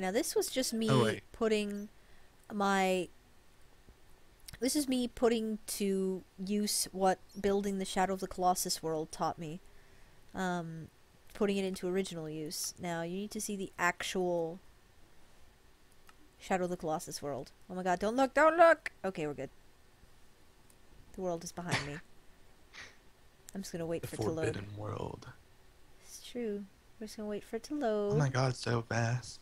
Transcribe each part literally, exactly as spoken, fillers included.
Now this was just me oh, putting my... This is me putting to use what building the Shadow of the Colossus world taught me. Um, putting it into original use. Now you need to see the actual Shadow of the Colossus world. Oh my god, don't look, don't look! Okay, we're good. The world is behind me. I'm just gonna wait the for it to load. Forbidden world. It's true. We're just gonna wait for it to load. Oh my god, so fast.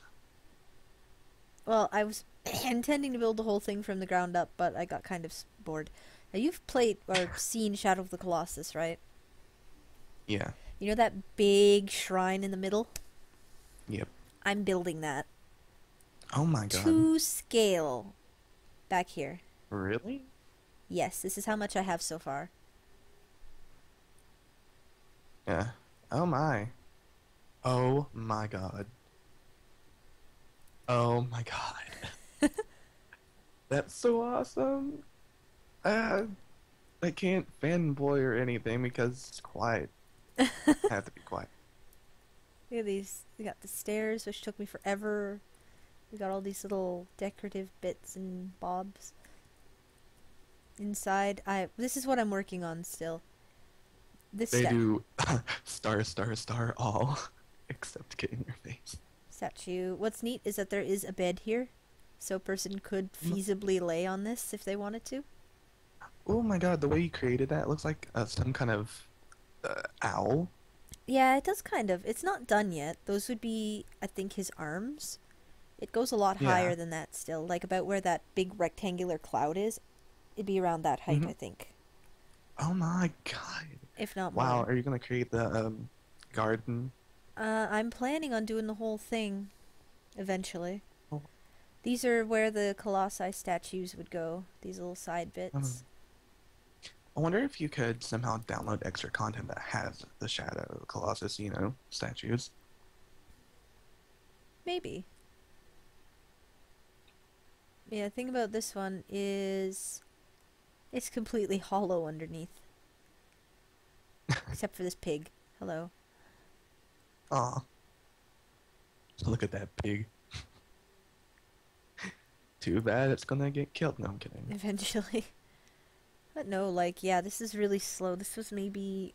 Well, I was intending to build the whole thing from the ground up, but I got kind of bored. Now, you've played or seen Shadow of the Colossus, right? Yeah. You know that big shrine in the middle? Yep. I'm building that. Oh my god. To scale. Back here. Really? Yes, this is how much I have so far. Yeah. Oh my. Oh my god. Oh my god. That's so awesome. Uh, I can't fanboy or anything because it's quiet. I have to be quiet. We got these. We got the stairs, which took me forever. We got all these little decorative bits and bobs. Inside, I. This is what I'm working on still. This they step. do star, star, star all except get in your face. Statue. What's neat is that there is a bed here, so a person could feasibly lay on this if they wanted to. Oh my god, the way you created that looks like uh, some kind of uh, owl. Yeah, it does kind of. It's not done yet. Those would be, I think, his arms. It goes a lot yeah. higher than that still, like about where that big rectangular cloud is. It'd be around that height, mm-hmm. I think. Oh my god. If not more. Wow, are you going to create the um, garden? Uh, I'm planning on doing the whole thing eventually. Oh. These are where the Colossi statues would go, these little side bits. Um, I wonder if you could somehow download extra content that has the Shadow Colossus, you know, statues. Maybe. Yeah, the thing about this one is it's completely hollow underneath. Except for this pig. Hello. Aw. Look at that pig. Too bad it's gonna get killed. No, I'm kidding. Eventually. But no, like, yeah, this is really slow. This was maybe...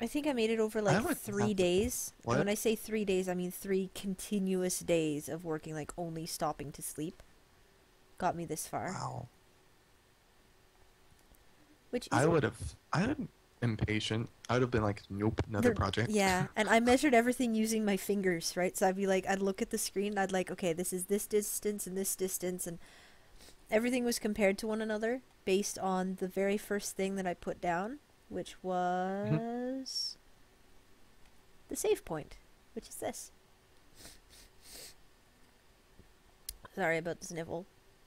I think I made it over, like, three days. To... What? And when I say three days, I mean three continuous days of working, like, only stopping to sleep. Got me this far. Wow. Which is... I would have... I didn't... impatient. I would have been like, nope, another They're, project. Yeah, and I measured everything using my fingers, right? So I'd be like, I'd look at the screen, and I'd like, okay, this is this distance and this distance, and everything was compared to one another based on the very first thing that I put down, which was mm-hmm. the save point, which is this. Sorry about the snivel.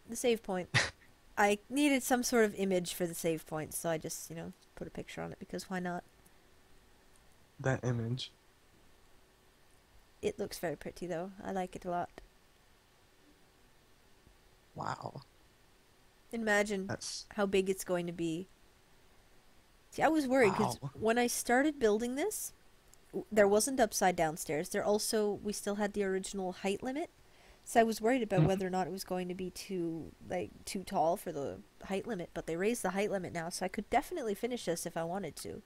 The save point. I needed some sort of image for the save point, so I just, you know, put a picture on it because why not? That image. It looks very pretty though. I like it a lot. Wow. Imagine That's... how big it's going to be. See, I was worried because wow. when I started building this, there wasn't upside downstairs. There also, we still had the original height limit. So I was worried about whether or not it was going to be too, like, too tall for the height limit, but they raised the height limit now, so I could definitely finish this if I wanted to.